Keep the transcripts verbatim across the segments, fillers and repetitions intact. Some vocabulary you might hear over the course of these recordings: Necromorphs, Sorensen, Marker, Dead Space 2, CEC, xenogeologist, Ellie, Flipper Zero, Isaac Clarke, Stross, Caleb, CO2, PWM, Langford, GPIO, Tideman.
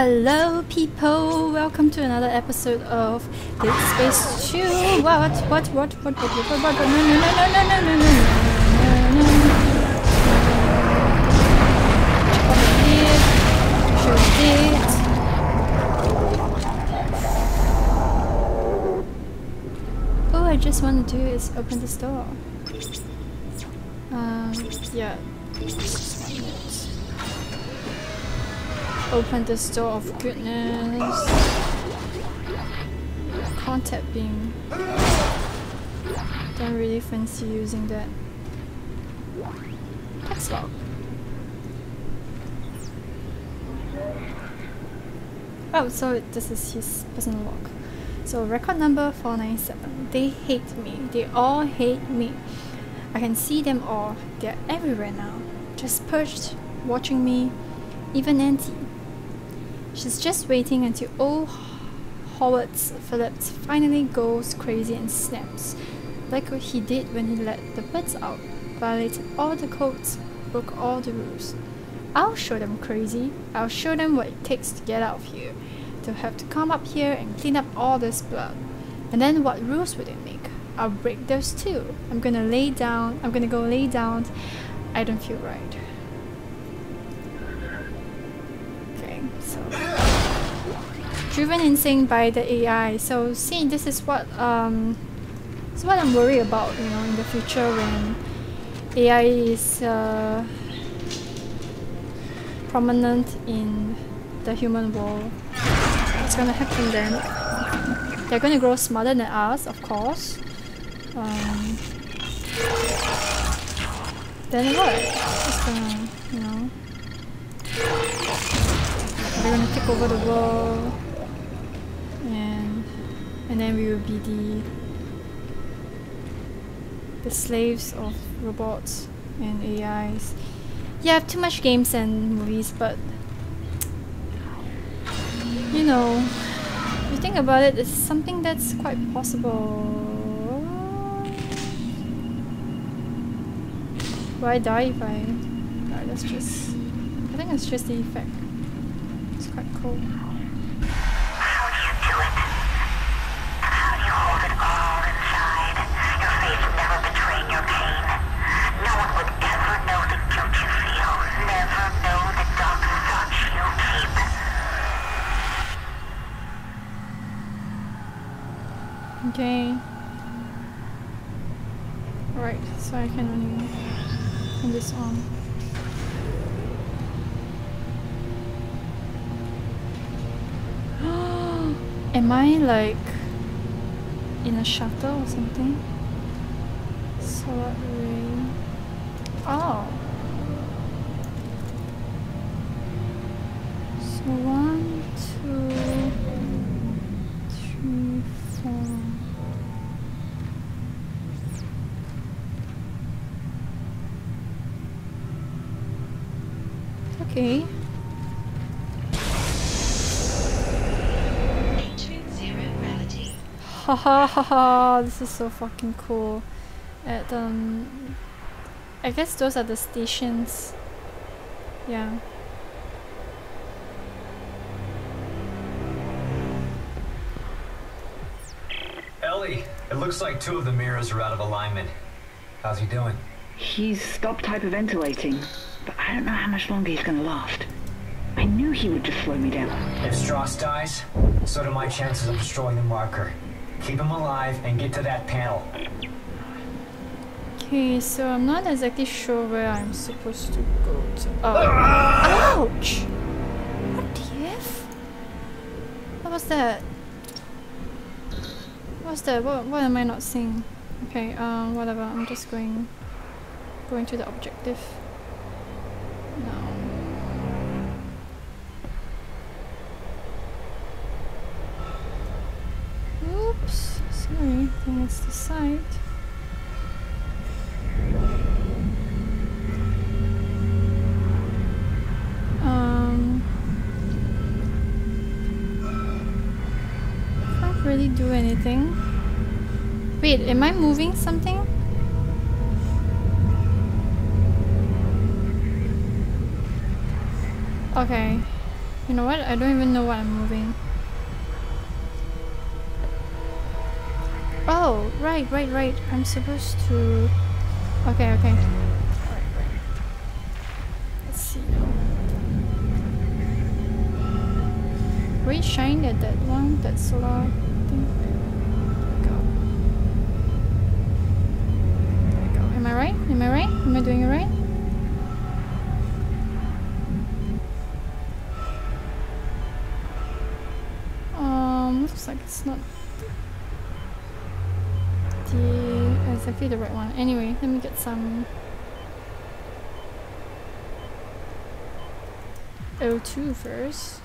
Hello people, welcome to another episode of Dead Space two. What what what what what what what no no no no no no no no. All I just want to do is open this door. Um yeah. Open this door of goodness. Contact beam. Don't really fancy using that. Let's go. Oh, so this is his personal log. So record number four nine seven. They hate me. They all hate me. I can see them all. They're everywhere now. Just perched, watching me. Even Auntie. She's just waiting until old Howard's Phillips finally goes crazy and snaps, like what he did when he let the birds out, violated all the codes, broke all the rules. I'll show them crazy, I'll show them what it takes to get out of here, to have to come up here and clean up all this blood. And then what rules would they make? I'll break those too. I'm gonna lay down, I'm gonna go lay down, I don't feel right. So, driven insane by the A I. So see, this is what um, this is what I'm worried about, you know, in the future when A I is uh, prominent in the human world. What's gonna happen then? They're gonna grow smarter than us, of course. Um, then what? It's gonna, you know. We're gonna take over the world, and and then we will be the the slaves of robots and A Is. Yeah, I have too much games and movies, but you know, if you think about it, it's something that's quite possible. Will I die if I? No, that's just. I think it's just the effect. Cool. How do you do it? How do you hold it all inside? Your face would never betray your pain. No one would ever know the guilt you feel. Never know the dark thoughts you keep. Okay. Right, so I can only turn this on. Am I like in a shuttle or something? Solar ray. Oh. So one, two, three, four. Okay. Haha haha, this is so fucking cool. At um I guess those are the stations. Yeah. Ellie, it looks like two of the mirrors are out of alignment. How's he doing? He's stopped hyperventilating, but I don't know how much longer he's gonna last. I knew he would just slow me down. If Stross dies, so do my chances of destroying the marker. Keep him alive and get to that panel. Okay, so I'm not exactly sure where I'm supposed to go to. Oh. Ouch! What the F? What was that? What was that? What, what am I not seeing? Okay, um, whatever. I'm just going... Going to the objective. No. Oops, sorry, I think it's the side. Um, can't really do anything. Wait, am I moving something? Okay. You know what? I don't even know why I'm moving. Oh, right, right, right. I'm supposed to... Okay, okay. Alright, right. Let's see now. We shined at that one, that solar thing. Go. There we go. Am I right? Am I right? Am I doing it right? Um, looks like it's not... The, exactly the right one. Anyway, let me get some O two first.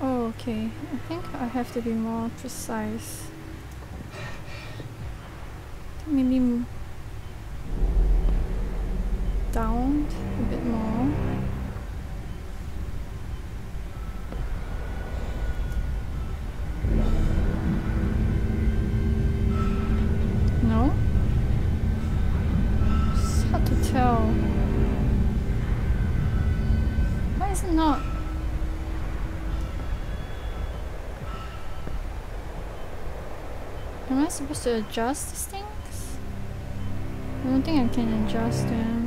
Oh, okay. I think I have to be more precise. Maybe down a bit more. Supposed to adjust these things? I don't think I can adjust them.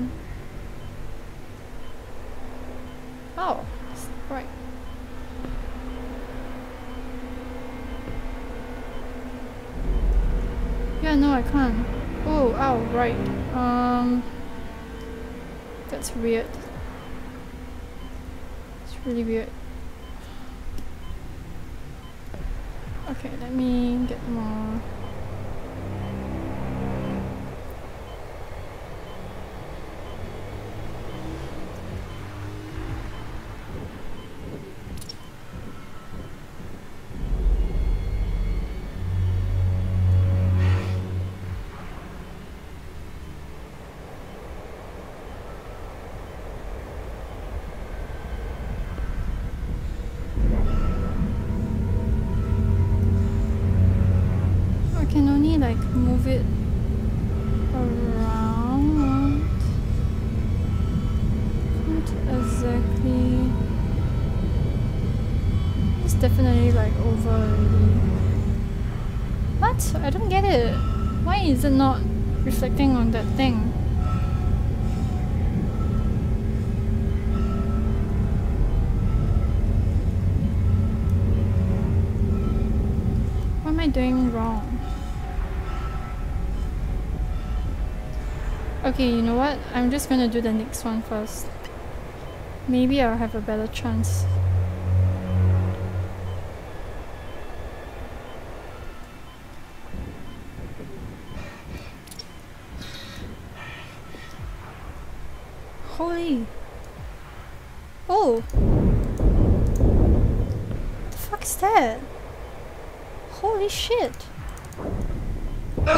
Oh, that's right. Yeah, no, I can't. Oh, ow, right. Um, that's weird. It's really weird. Okay, let me get more. I don't get it. Why is it not reflecting on that thing? What am I doing wrong? Okay, you know what? I'm just gonna do the next one first. Maybe I'll have a better chance. Oh! What the fuck is that? Holy shit! Oh!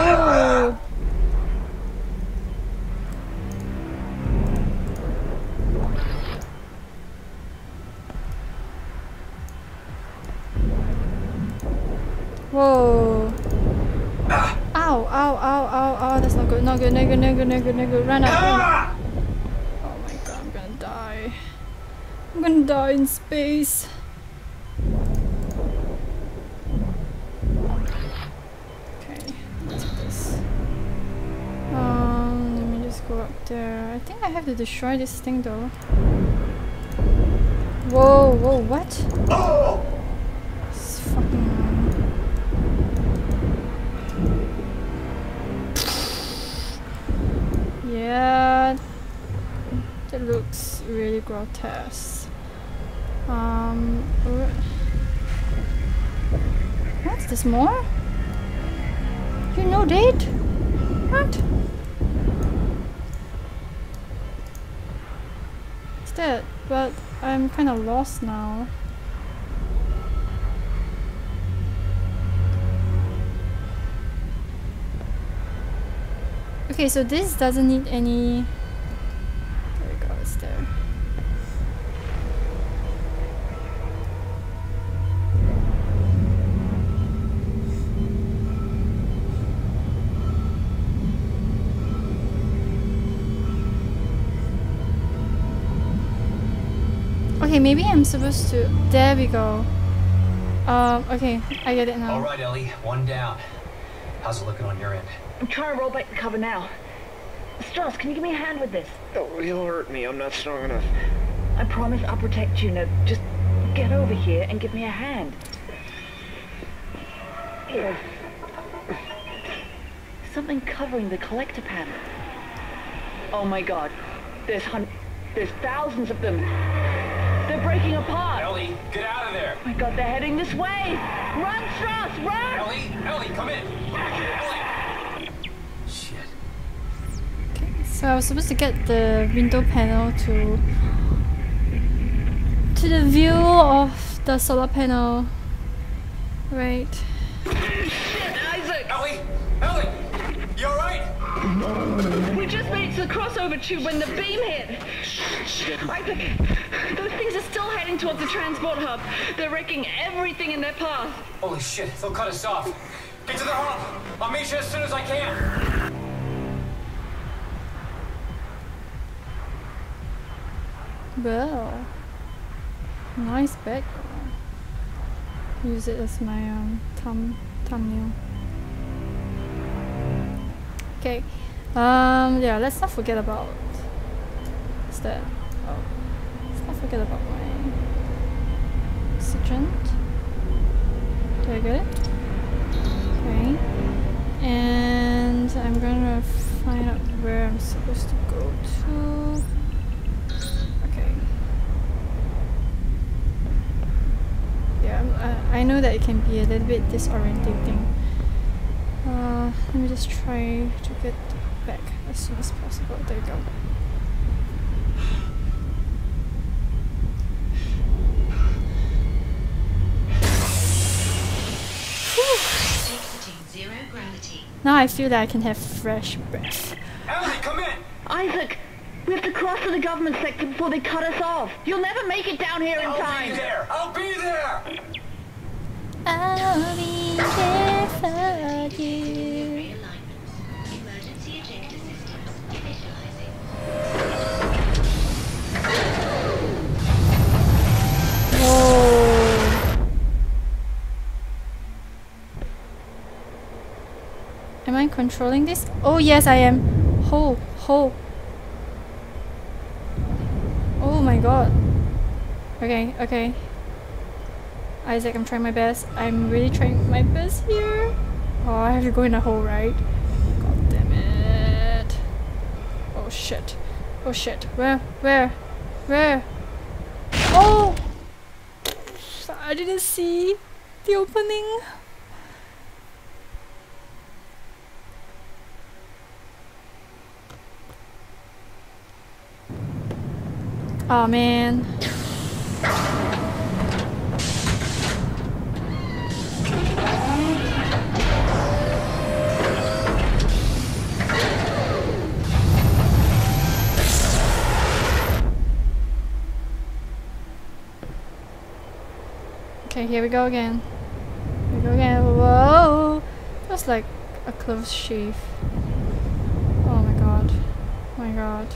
Whoa! Ow! Ow! Ow! Ow! Ow! That's not good. Not good. Not good. Not good. Not good. Not good. Run out! Run. I'm gonna die in space. Okay, let's do this. Um, let me just go up there. I think I have to destroy this thing though. Whoa, whoa, what? This fucking... Yeah. That looks really grotesque. Um, what's this more? You know date? What? What's that? But I'm kind of lost now. Okay, so this doesn't need any... There we go, it's there. Okay, maybe I'm supposed to... There we go. Um, okay, I get it now. Alright, Ellie, one down. How's it looking on your end? I'm trying to roll back the cover now. Stross, can you give me a hand with this? Oh, he'll hurt me. I'm not strong enough. I promise I'll protect you. Now, just get over here and give me a hand. Here. Something covering the collector panel. Oh my god. There's hun- There's thousands of them. They're breaking apart. Ellie, get out of there. Oh my god, they're heading this way. Run, Stross, run! Ellie, Ellie, come in. Ellie. Shit. Okay, so I was supposed to get the window panel to... to the view of the solar panel. Right. Shit, Isaac! Ellie! Ellie! You alright? We just made it to the crossover tube when the beam hit! Isaac, those things are still heading towards the transport hub. They're wrecking everything in their path. Holy shit, they'll cut us off. Get to the hub! I'll meet you as soon as I can! Well... nice background. Use it as my um, thumb, thumbnail. Okay, um, yeah, let's not forget about... What's that? Oh. Let's not forget about my... oxygen. Did I get it? Okay. And I'm gonna find out where I'm supposed to go to. Okay. Yeah, I, I know that it can be a little bit disorientating. Uh, let me just try to get back as soon as possible. There you go. Zero gravity. Now I feel that I can have fresh breath. Ellie, come in! Isaac, we have to cross to the government sector before they cut us off. You'll never make it down here in time. I'll be there. I'll be there. I'll be there. Whoa. Am I controlling this? Oh yes, I am. Ho, ho. Oh my god. Okay, okay. Isaac, I'm trying my best. I'm really trying my best here. Oh, I have to go in a hole, right? God damn it. Oh shit. Oh shit. Where? Where? Where? Oh! I didn't see the opening. Oh man. Okay, here we go again. Here we go again. Whoa! That's like a close shave. Oh my god. Oh my god.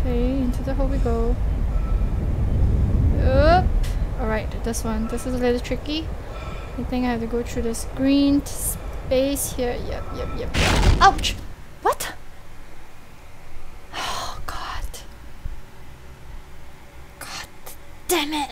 Okay, into the hole we go. Oop! Alright, this one. This is a little tricky. I think I have to go through this green space here. Yep, yep, yep. Ouch! What? Damn it!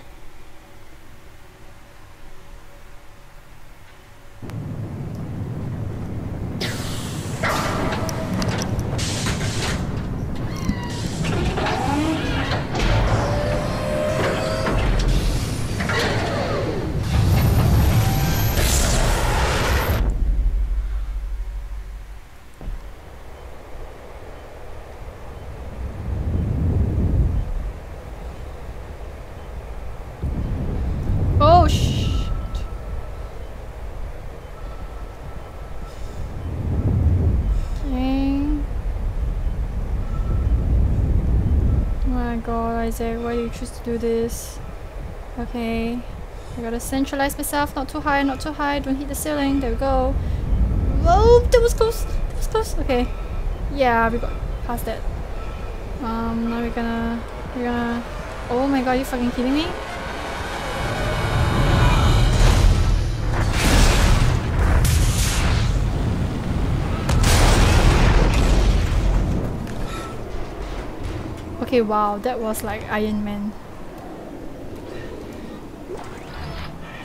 Isaac, why do you choose to do this? Okay, I gotta centralize myself. Not too high, not too high. Don't hit the ceiling. There we go. Whoa, that was close. That was close. Okay, yeah, we got past that. Um, are we gonna... We're gonna... Oh my god, are you fucking kidding me? Okay, wow, that was like Iron Man.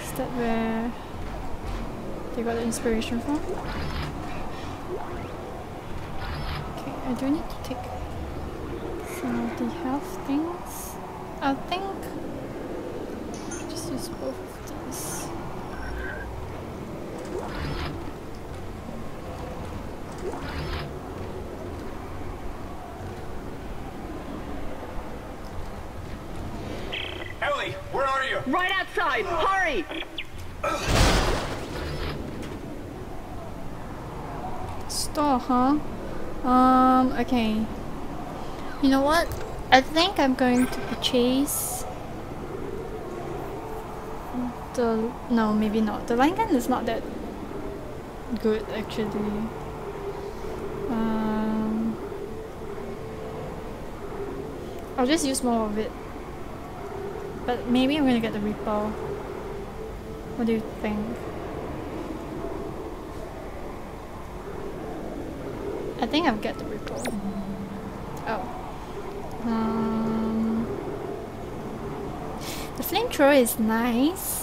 Is that where they got the inspiration from? Okay, I do need to take some of the health things, I think. Just use both of these. Where are you? Right outside! Hurry! Store, huh? Um, okay. You know what? I think I'm going to purchase... The... No, maybe not. The line gun is not that good, actually. Um, I'll just use more of it. But maybe I'm gonna get the Reaper. What do you think? I think I'll get the Reaper. Oh. Um, the flamethrower is nice.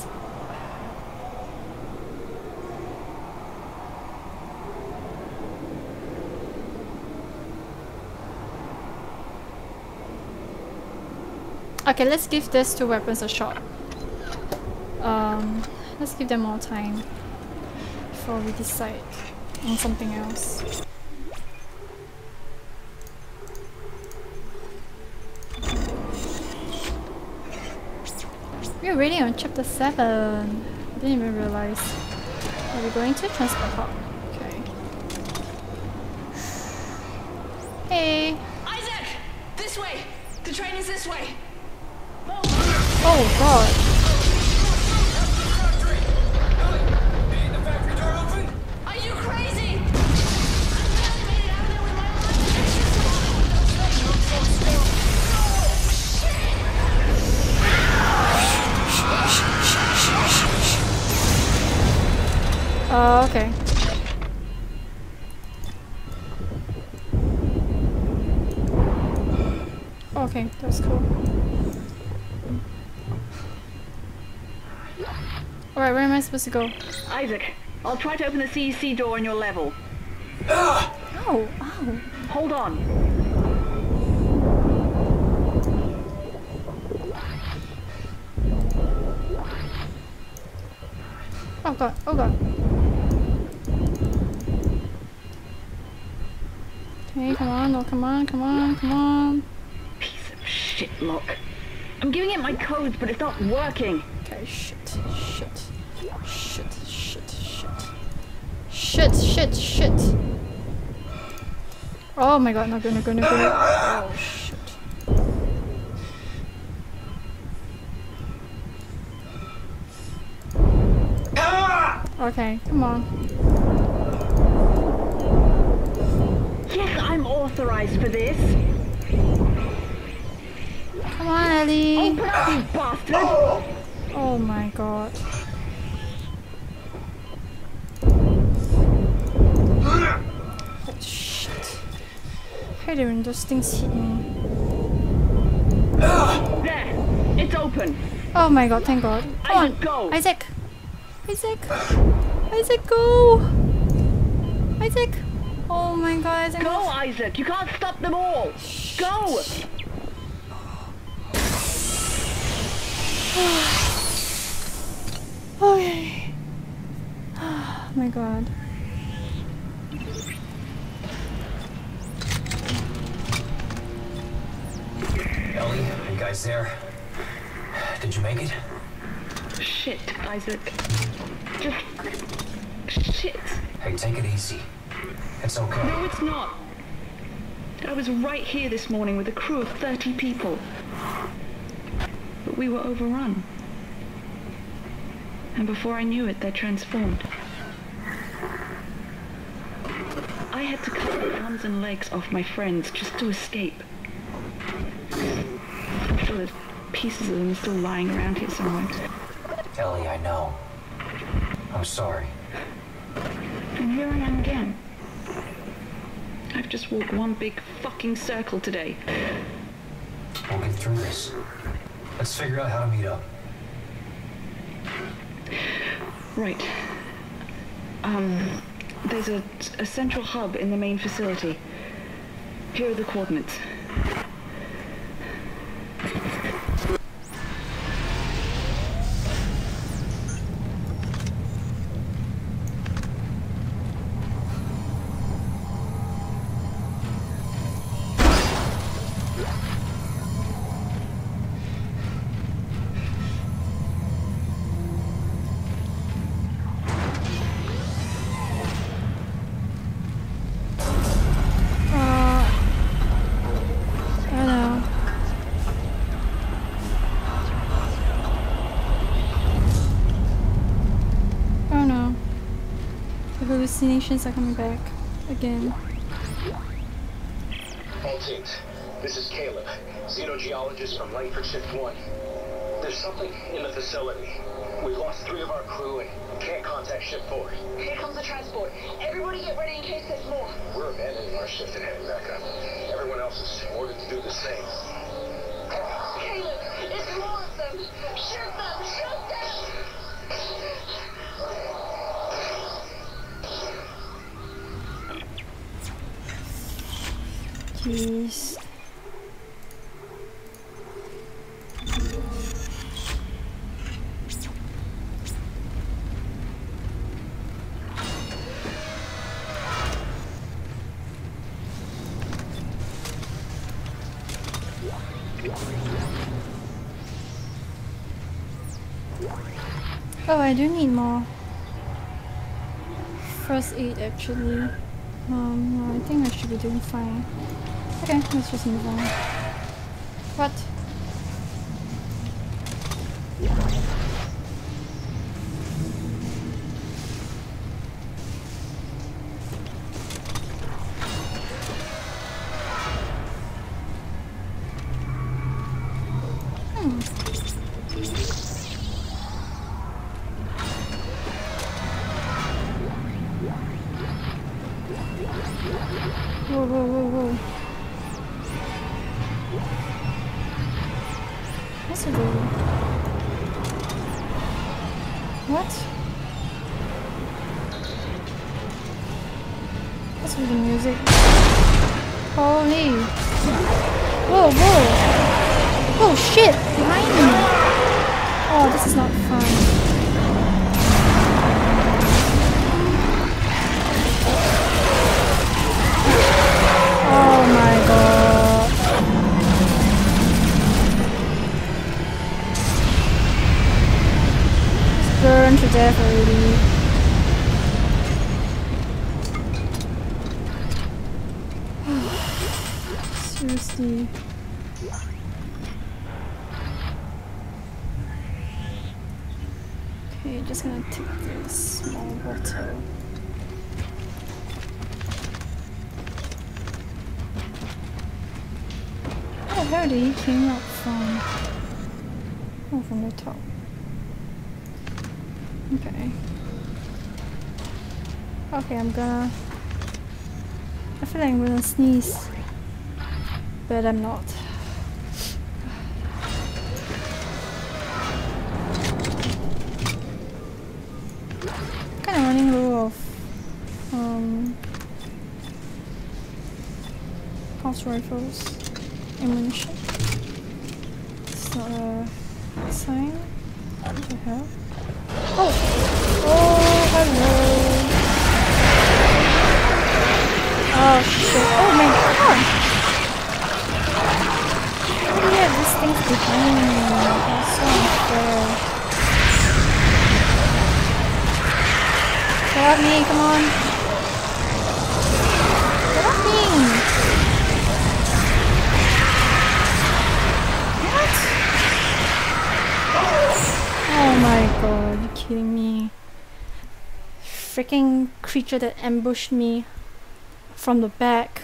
Okay, let's give these two weapons a shot. Um, let's give them more time before we decide on something else. We're already on chapter seven. I didn't even realize. Are we going to transport hub? Okay. Hey, Isaac, this way. The train is this way. Oh god. Ellie, the factory door open? Are you crazy? Oh, okay. Okay, that was cool. Alright, where am I supposed to go? Isaac, I'll try to open the C E C door on your level. Ow! Ow! Hold on. Oh god, oh god. Okay, come on, oh come on, come on, come on. Piece of shit, lock. I'm giving it my codes, but it's not working. Okay, shit, shit. Shit, shit, shit. Shit, shit, shit. Oh my god, no go, no go, no go. Oh shit. Okay, come on. Yes, I'm authorized for this. Come on, Ellie. Open up, you bastard! Oh my god. Hey there, when those things hit me. There! It's open! Oh my god, thank god. Come on! Go. Isaac! Isaac! Isaac, go! Isaac! Oh my god, Isaac! Go, Isaac! You can't stop them all! Shit. Go! Okay. Oh my god. Ellie, you guys there? Did you make it? Shit, Isaac. Just... Shit. Hey, take it easy. It's okay. No, it's not. I was right here this morning with a crew of thirty people. But we were overrun. And before I knew it, they transformed. I had to cut the arms and legs off my friends just to escape. pieces of them still lying around here somewhere. Ellie, I know. I'm sorry. And here I am again. I've just walked one big fucking circle today. We'll get through this. Let's figure out how to meet up. Right. Um, there's a, a central hub in the main facility. Here are the coordinates. Hallucinations are coming back again. All teams, this is Caleb, xenogeologist from Langford Shift one. There's something in the facility. We've lost three of our crew and can't contact Shift four. Here comes the transport. Everybody get ready in case there's more. We're abandoning our shift and heading back up. Everyone else is ordered to do the same. Caleb, it's more of them. Shoot them! Shoot them! Please. Oh, I do need more first aid actually. Um, no, I think I should be doing fine. Okay, let's just move on. What? Hmm. Whoa, whoa, whoa, whoa. What? That's with the music. Holy! Whoa, whoa! Oh shit! Behind me! Oh, this is not fun. Burned to death already. Seriously. Okay, just gonna take this small bottle. Oh, howdy, came up from oh, from the top. Okay. Okay, I'm gonna... I feel like I'm gonna sneeze. But I'm not. I'm kinda running low of... Um... pulse rifles. Ammunition. It's not a sign. What the hell? Oh! Oh, hello! Oh shit! Oh my god! Yeah, this thing's behind me. That's so unfair. Get off me, come on! Get off me! What? Oh my god. Kidding me. Freaking creature that ambushed me from the back.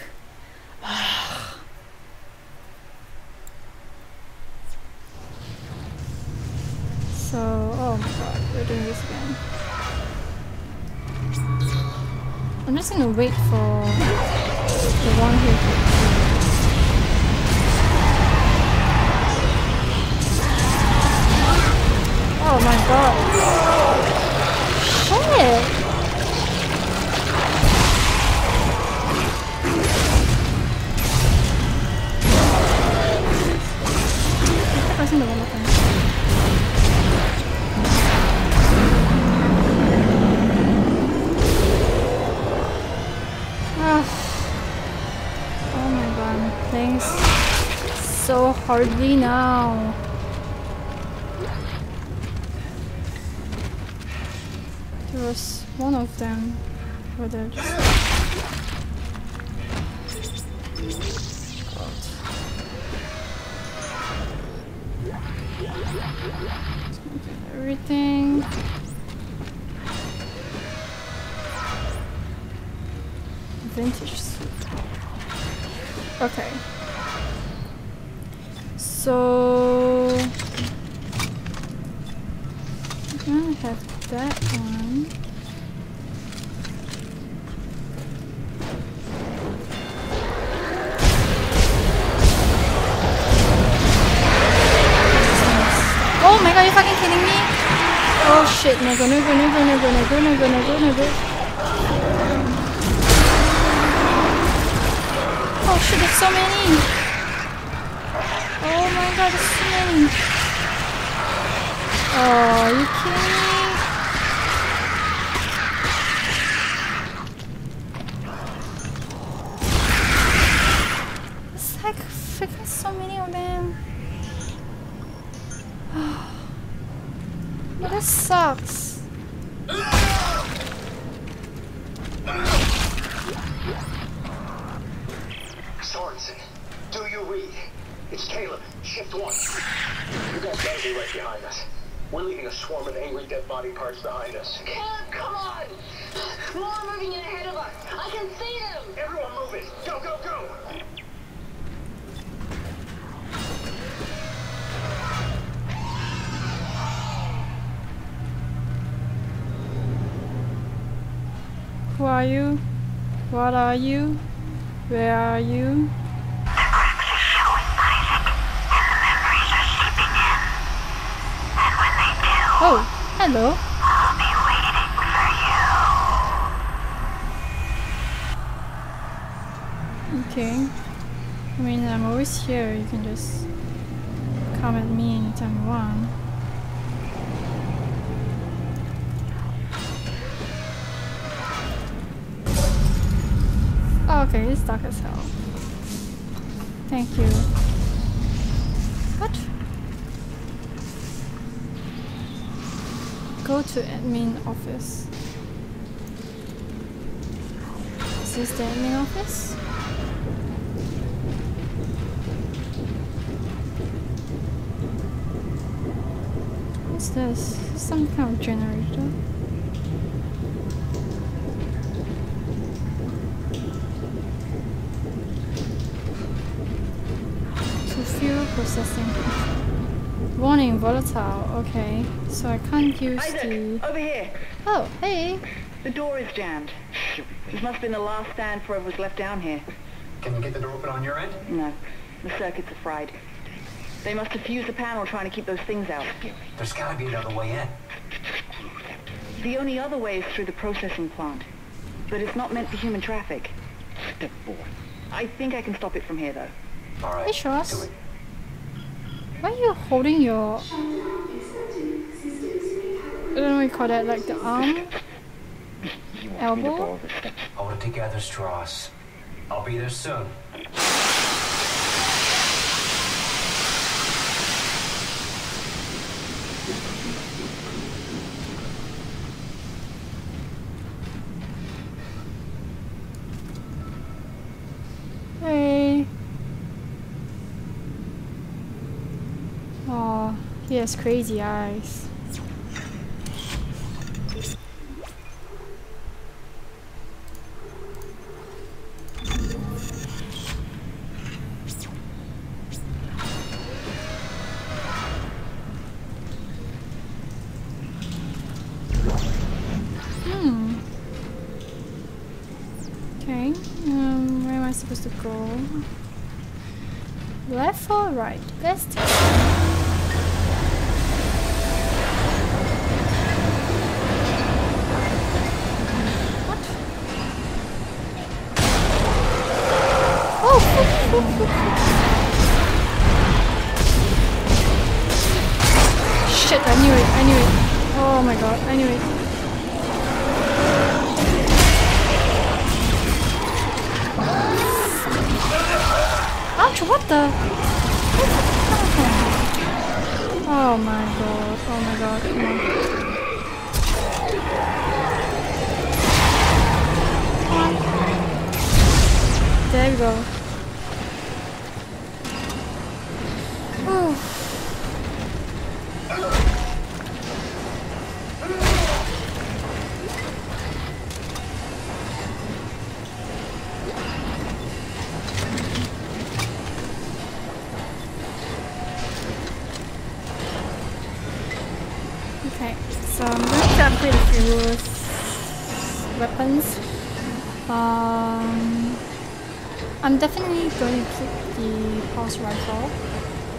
my god, we're doing this again. I'm just gonna wait for the one here to... Oh my god. Shit! I kept pressing the wrong button. Oh my god, things so hardly now. There was one of them where they're just... God. Everything... Vintage suit. Okay. So... I have... that one. Oh my god, you're fucking kidding me? Oh shit, no go, no go, no go, no go, no go, no go, no go, no go. Oh shit, there's so many. Oh my god, there's so many. Oh, are you kidding me? Sucks. Sorensen, do you read? It's Caleb, shift one. You guys gotta be right behind us. We're leaving a swarm of angry dead body parts behind us. Caleb, come on! More are moving in ahead of us. I can see them! Everyone move it! Go, go, go! Who are you? What are you? Where are you? The crypt is showing, Isaac, and the memories are slipping in. And when they do... Oh, hello. I'll be waiting for you. Okay. I mean, I'm always here. You can just come at me anytime you want. Okay, it's dark as hell. Thank you. What? Go to admin office. Is this the admin office? What's this? Some kind of generator? Processing. Warning, volatile. Okay, so I can't use Isaac, the... over here. Oh, hey. The door is jammed. This must have been the last stand for whoever was left down here. Can you get the door open on your end? No, the circuits are fried. They must have fused the panel trying to keep those things out. There's gotta be another way in. The only other way is through the processing plant. But it's not meant for human traffic. I think I can stop it from here though. All right, hey, Stross. Why are you holding your... I don't know what you call that, like the arm? Elbow? I want to gather Stross. I'll be there soon. He has crazy eyes. supposed to go? Left or right? Let's take shit, I knew it, I knew it. Oh my god, I knew it. Ouch, what the? Oh my god, oh my god, come on. Come on. There we go. Weapons. Um, I'm definitely going to keep the pulse rifle.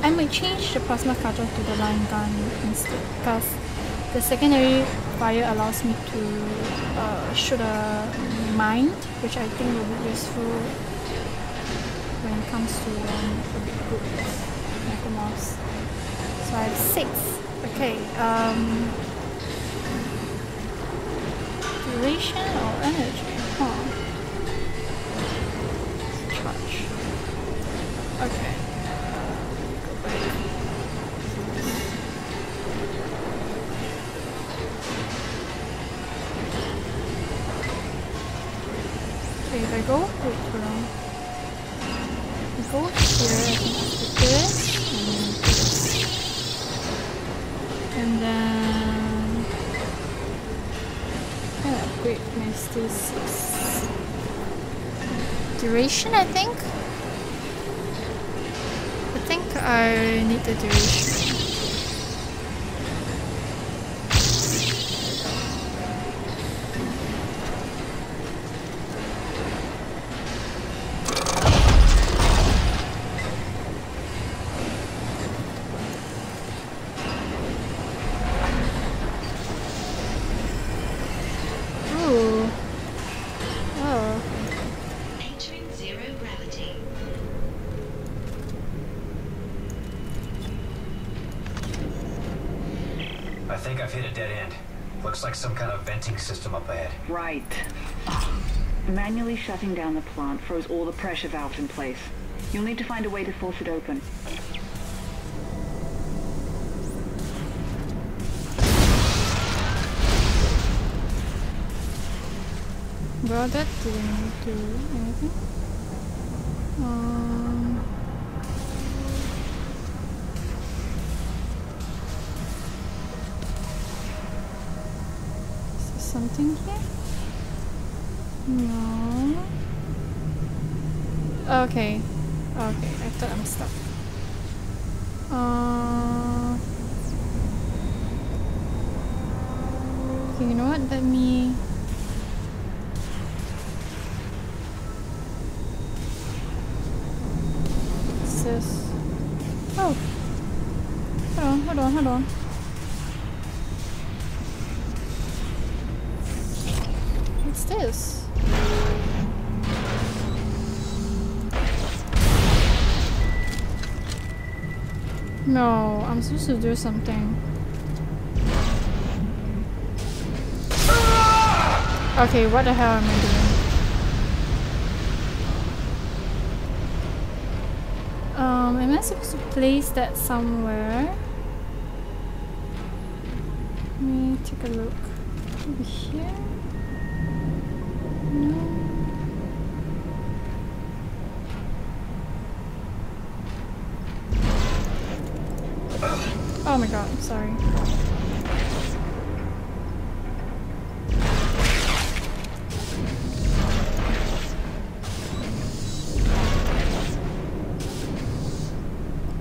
I might change the plasma cutter to the line gun instead because the secondary fire allows me to uh, shoot a mine, which I think will be useful when it comes to um, a big group of Necromorphs. So I have six. Okay. Um, Duration or energy? Huh. Charge. Okay. Go back. Okay, if I go, wait, hold on. If I go here, I can put this, and then wait, my steel six. Duration, I think? I think I need the duration. Some kind of venting system up ahead. Right. Oh. Manually shutting down the plant froze all the pressure valves in place. You'll need to find a way to force it open. Well, that didn't do anything. Um... Something here? No. Okay. Okay, I thought I'm stuck. Uh, okay, you know what? Let me... What's this? Oh! Hold on, hold on, hold on. This? No, I'm supposed to do something. Okay, what the hell am I doing? Um, am I supposed to place that somewhere? Let me take a look. Over here? No. Oh my god, I'm sorry.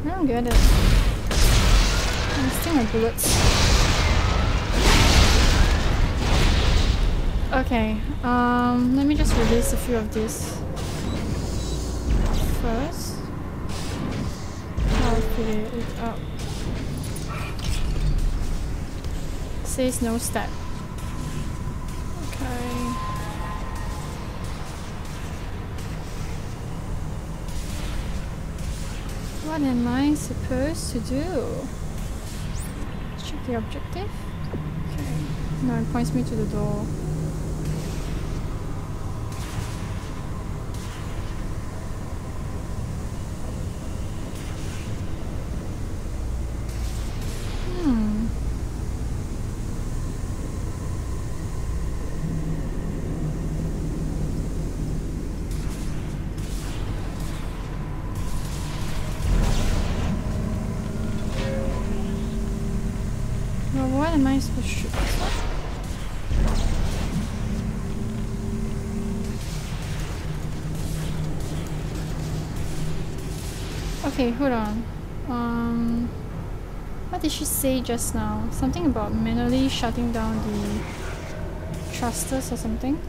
I don't get it. I'm still my bullets. Okay, um, let me just release a few of these. first. I'll figure it out. It says no step. Okay. What am I supposed to do? Check the objective. Okay. No, it points me to the door. Am I supposed to shoot this one? Okay, hold on. Um, what did she say just now? Something about manually shutting down the thrusters or something?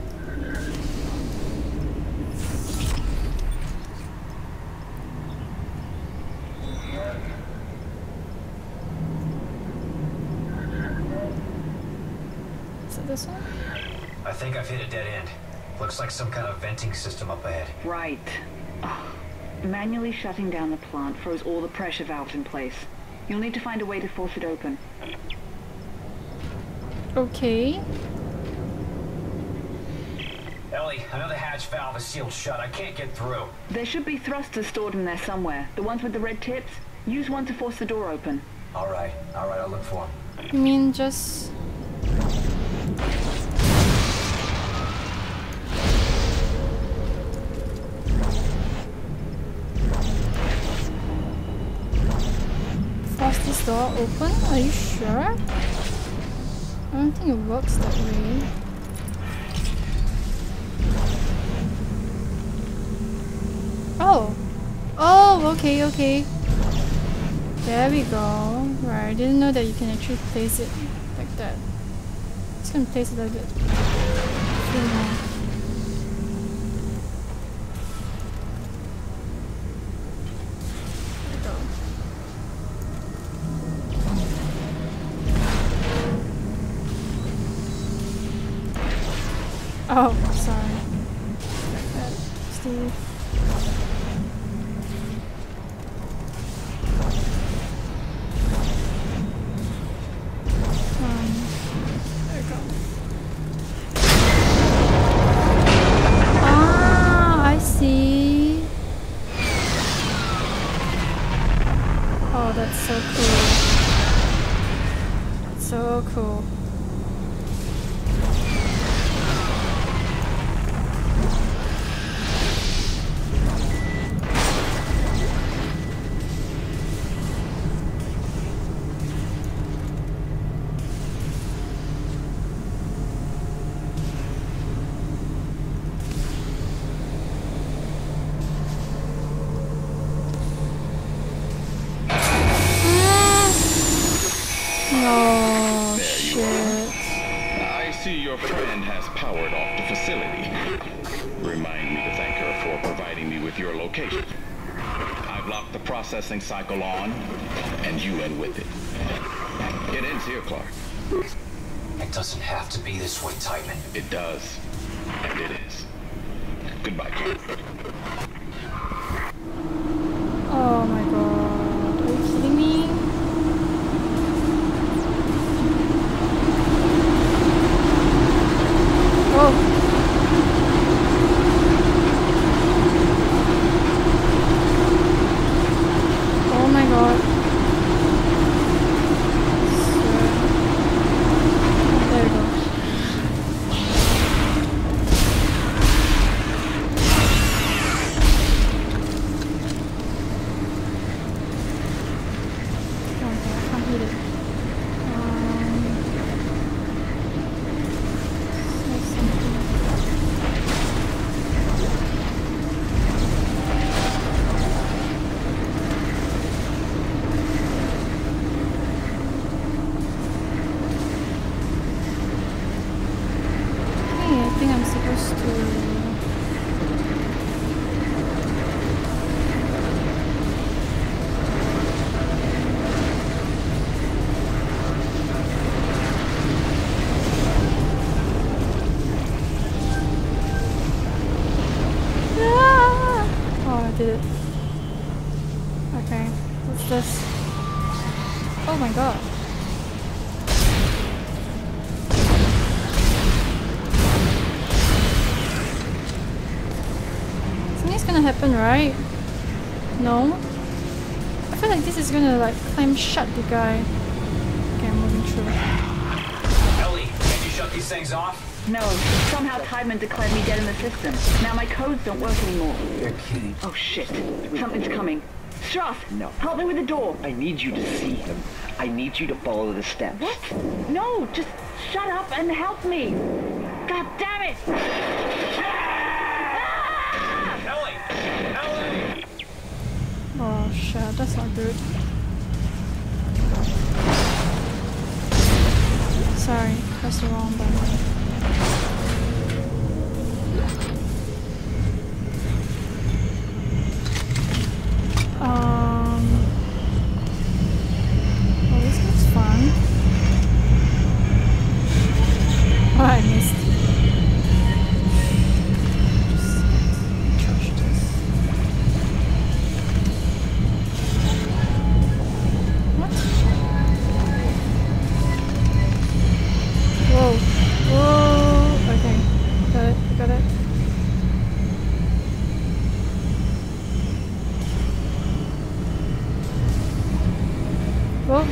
I think I've hit a dead end. Looks like some kind of venting system up ahead. Right. Oh. Manually shutting down the plant froze all the pressure valves in place. You'll need to find a way to force it open. Okay. Ellie, another hatch valve is sealed shut. I can't get through. There should be thrusters stored in there somewhere. The ones with the red tips? Use one to force the door open. Alright. Alright, I'll look for them. You mean just... door open? Are you sure? I don't think it works that way. Oh! Oh, okay, okay. There we go. Right, I didn't know that you can actually place it like that. Just gonna place it like that. Yeah. Oh, sorry. Like that, Steve. Um, there we go. Ah, I see. Oh, that's so cool. That's so cool. Processing cycle on, and you end with it. It ends here, Clarke. It doesn't have to be this way, Titan. It does, and it is. Goodbye, Clarke. Oh my god, are you kidding me? Whoa. I think I'm supposed to... open, right? No? I feel like this is gonna like clam shut the guy. Okay, I'm moving through. Ellie, can you shut these things off? No, somehow Tideman declared me dead in the system. Now my codes don't work anymore. You're kidding. Oh shit, something's coming. Stross, no. Help me with the door. I need you to see him. I need you to follow the steps. What? No, just shut up and help me. God damn it! Ellie! Ellie! Oh shit, that's not good. Sorry, pressed the wrong button. Um. Oh, this looks fun. Oh, I missed. Just trash this. What? Whoa. Whoa. Okay. Got it. Got it. Well,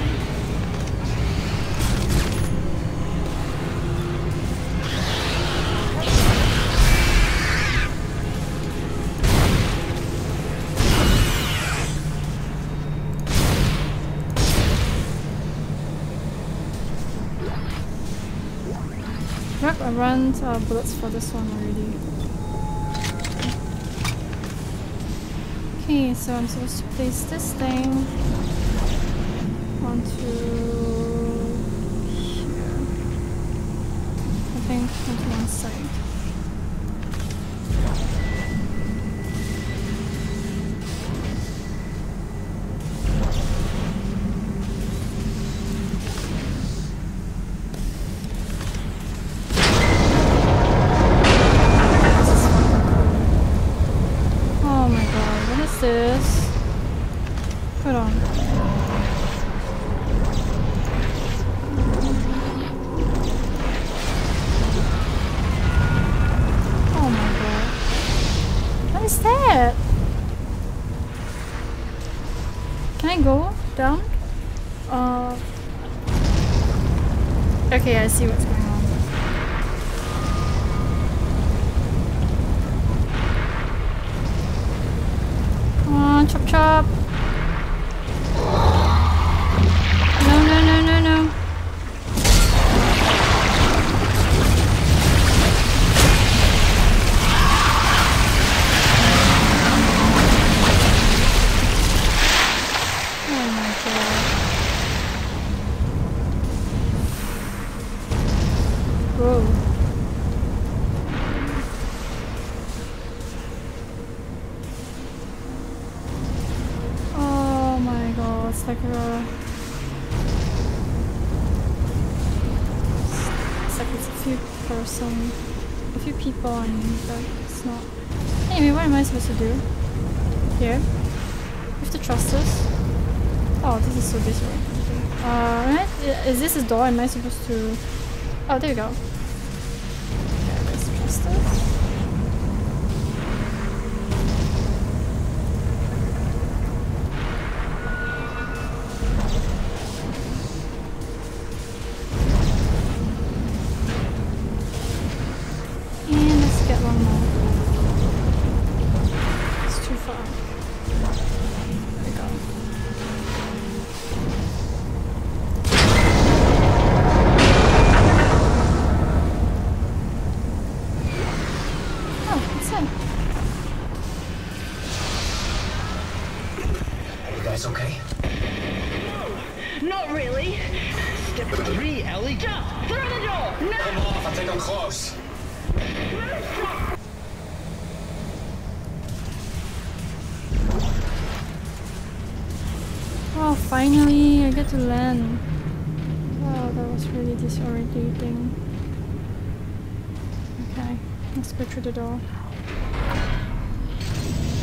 yep, I ran out of bullets for this one already. Okay, so I'm supposed to place this thing onto here. I think onto one side. Oh my god, what is this? Put on. Down? Uh, okay, I see what's going on. Come on, chop chop! No, no, no, no, no. Some, a few people, I mean, but it's not. Anyway, what am I supposed to do? Here? We have to trust us. Oh, this is so this way. Uh, is this a door? Am I supposed to... Oh, there you go. Okay, let's trust us. Finally, I get to land. Wow, that was really disorientating. Okay, let's go through the door.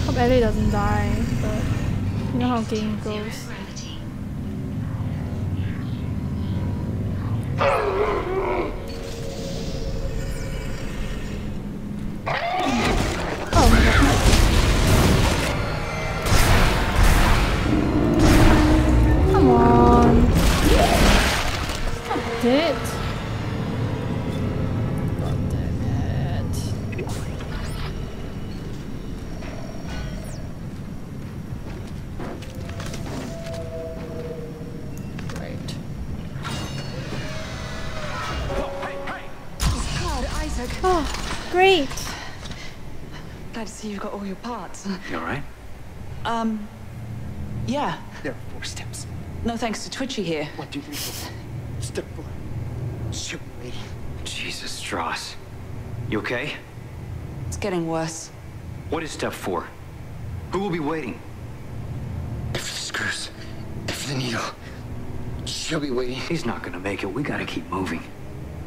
Hope Ellie doesn't die, but you know how game goes. Oh my god. work. Oh, great. Glad to see you've got all your parts. You all right? Um, yeah. There are four steps. No thanks to Twitchy here. One, two, three, four. Step four. Shoot me. Jesus, Stross. You okay? It's getting worse. What is step four? Who will be waiting? If the screws, if the needle, she'll be waiting. He's not gonna make it. We gotta keep moving.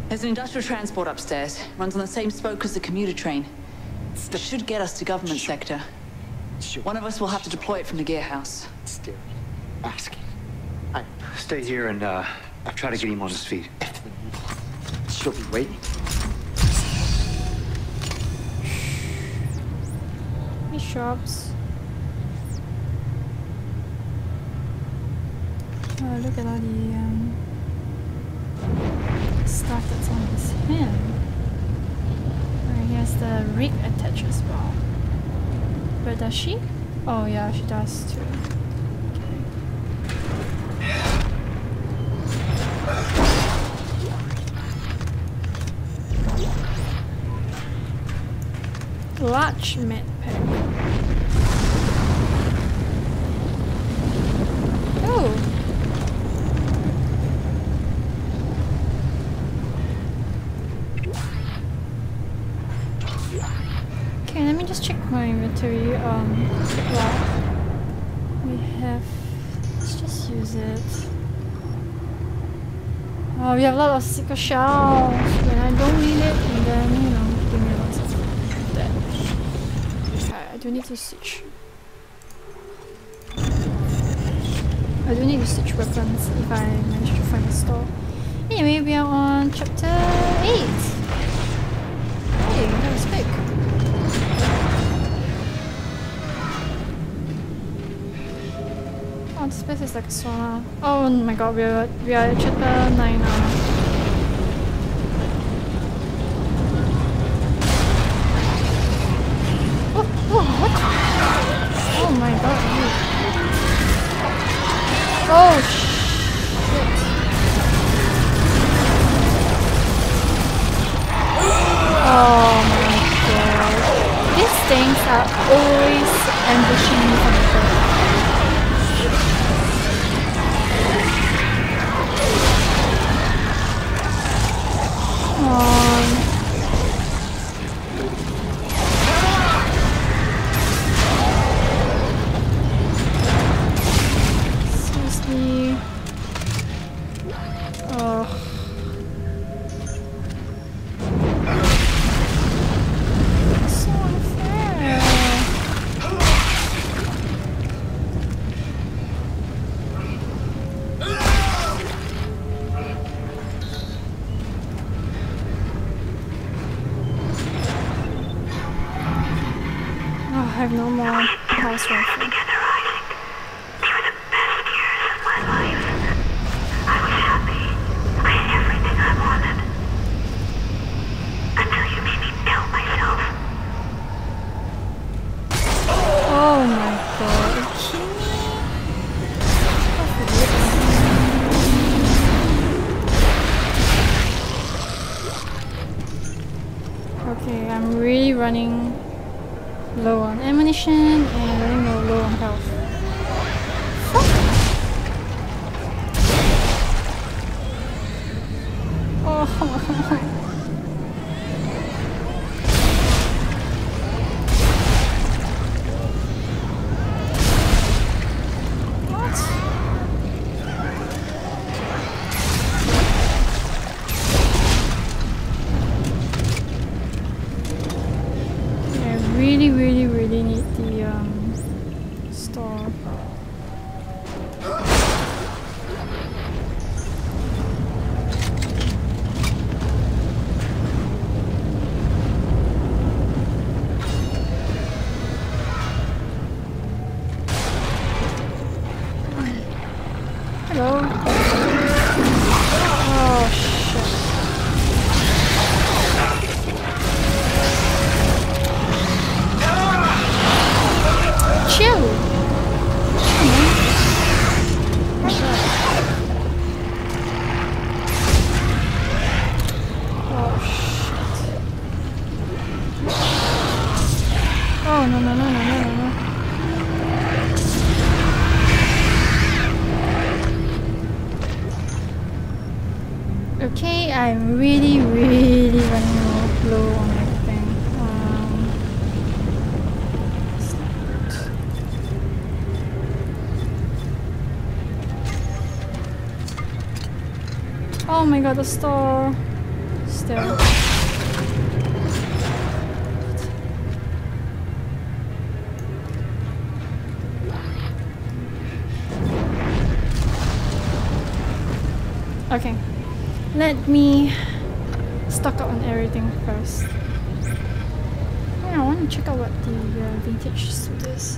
There's an industrial transport upstairs. Runs on the same spoke as the commuter train. That should get us to government sector. One of us will have to deploy it from the gear house. Stay asking. I stay here and uh, try to get him on his feet. She'll be waiting. Any shops? Oh, look at all the um, stuff that's on his hand. He has the rig attached as well. But does she? Oh yeah, she does too. Okay. Large med pack. Oh! Just check my inventory. Um, we have. Let's just use it. Oh, we have a lot of sickle shells. When I don't need it, and then you know, give me lots of that. Okay, I do need to switch. I do need to switch weapons if I manage to find a store. Anyway, we are on chapter eight. Hey, that was quick. This place is like a sauna. Oh my god, we are we are at chapter nine now. Oh, oh, what? Oh my god! Dude. Oh shit! Oh my god! These things are always ambushing me from the first. Come on. Seriously. Oh. So unfair. I have no more house rifle. Together, Isaac. They were the best years of my life. I was happy. I had everything I wanted. Until you made me doubt myself. Oh my god. Are you kidding me? Okay, I'm really running low on ammunition and running low, low on health. Fuck! Oh. What? I really, really naar de star. Ster. Okay, let me stock up on everything first. Yeah, I want to check out what the uh, vintage suit is.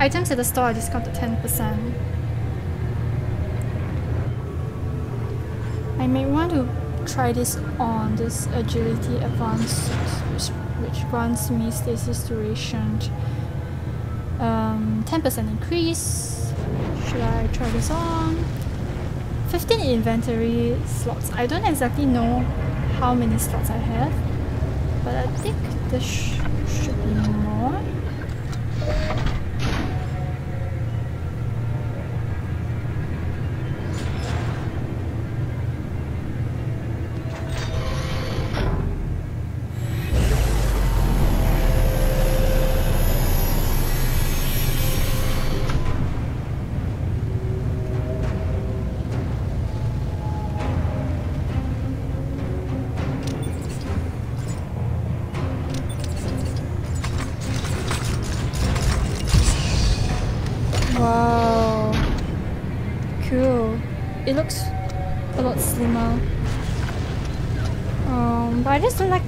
Items at the store are discounted ten percent. I may want to try this on, this agility advanced suit, which, which grants me stasis duration. Um, ten percent increase. Should I try this on? fifteen inventory slots. I don't exactly know how many slots I have, but I think there sh should be more.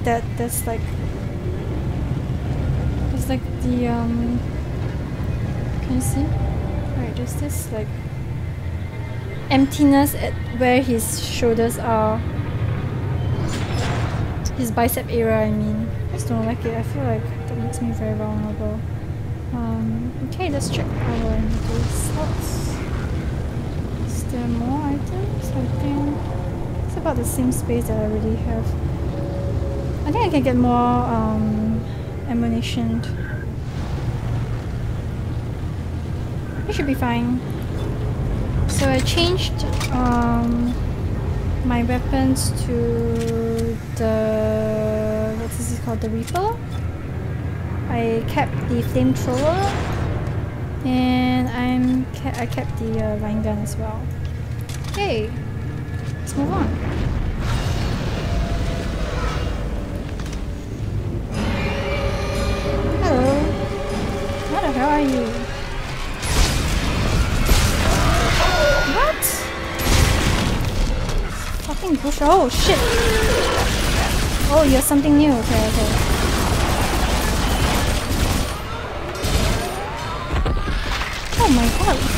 That that's like it's like the um can you see? Right, there's this like emptiness at where his shoulders are, his bicep area. I mean, I just don't like it. I feel like that makes me very vulnerable. Um, okay, let's check our inventory slots. Is there more items? I think it's about the same space that I already have. I think I can get more um, ammunition. It should be fine. So I changed um, my weapons to the... what is this called? The Reaper. I kept the flamethrower, and I'm ke I kept the uh, line gun as well. Okay, let's move on. How are you? What? Fucking bush. Oh shit. Oh, you're something new. Okay, okay. Oh my god.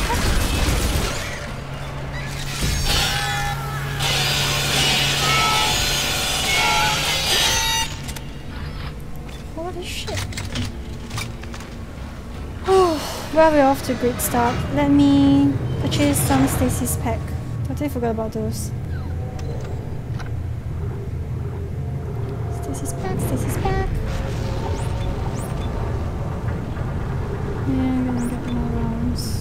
What the shit? Well, we're off to a great start. Let me purchase some stasis pack. Totally forgot about those. Stasis pack, stasis pack. Yeah, I'm gonna get more rounds.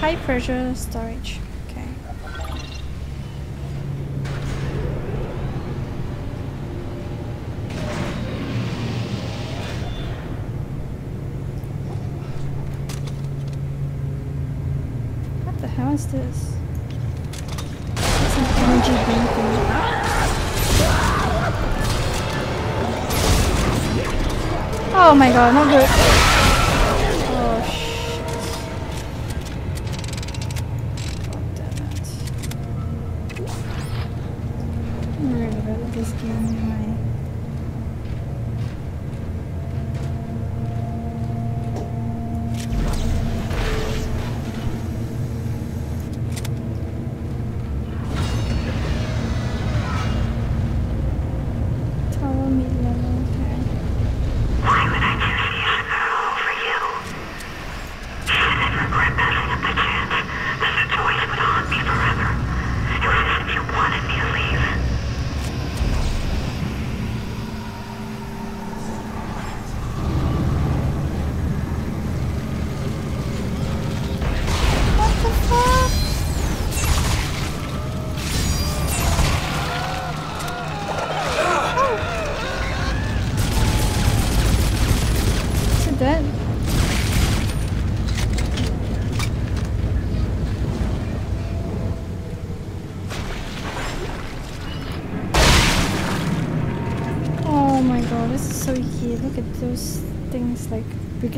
High pressure storage. Okay. What the hell is this? It's an energy beam thing. Oh my god, not good. this is so yucky. Look at those things like...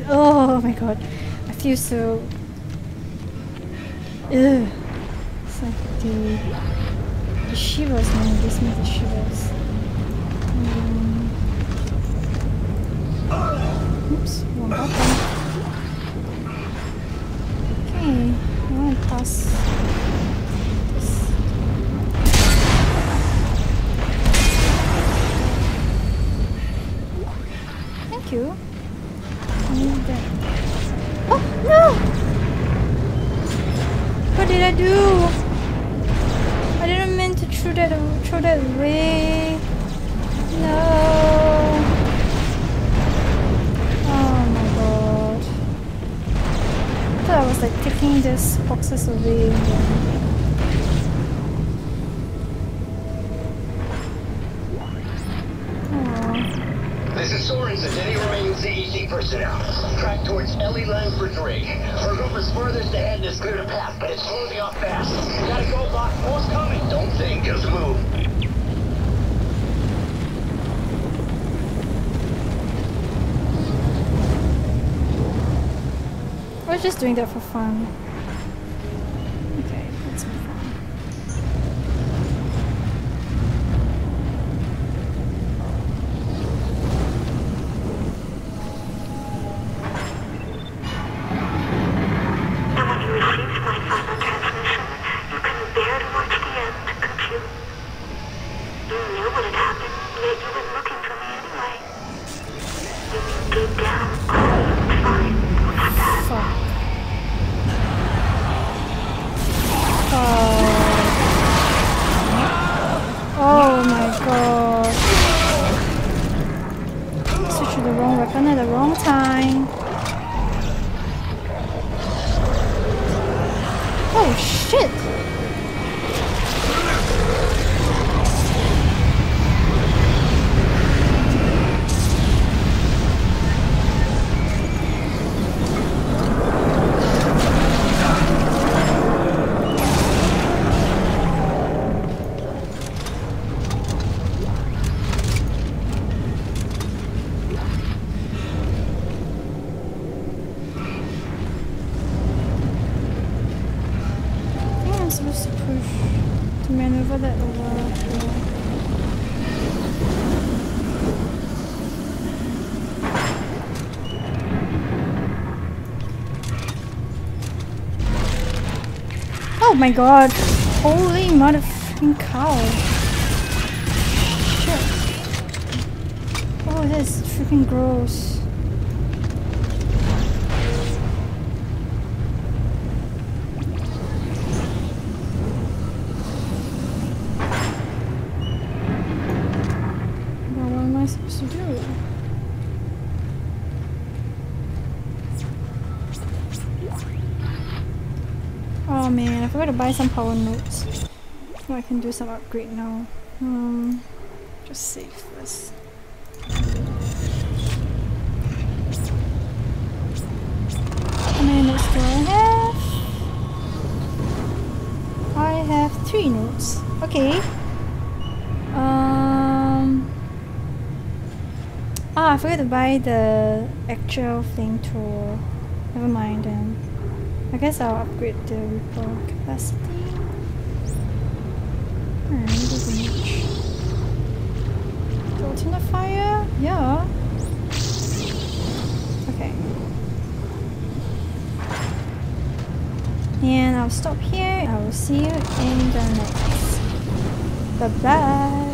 Oh my god. I feel so... Ugh. It's like the... The shivers, man. It gives me the shivers. Um, oops. One button. Okay. I want to pass... You. I need that. Oh no! What did I do? I didn't mean to throw that throw that away. No. Oh my god! I thought I was like taking these boxes away. Again. This is Sorensen and any remaining C E C personnel. Track towards Ellie Langford's rig. Her group is furthest ahead and has cleared a path, but it's closing off fast. Gotta go, Block. Force coming. Don't think, just move. I was just doing that for fun. Okay, that's fun. Oh my god, holy motherfucking cow. Shit. Oh, this is freaking gross. Well, what am I supposed to do? Oh man, I forgot to buy some power nodes. So I can do some upgrade now. Um, just save first. How many nodes do I have? I have three nodes. Okay. Um. Ah, I forgot to buy the actual thing tool. Never mind then. I guess I'll upgrade the repair capacity. Hmm, doesn't much. The alternate fire? Yeah. Okay. And I'll stop here. I will see you in the next. Bye bye.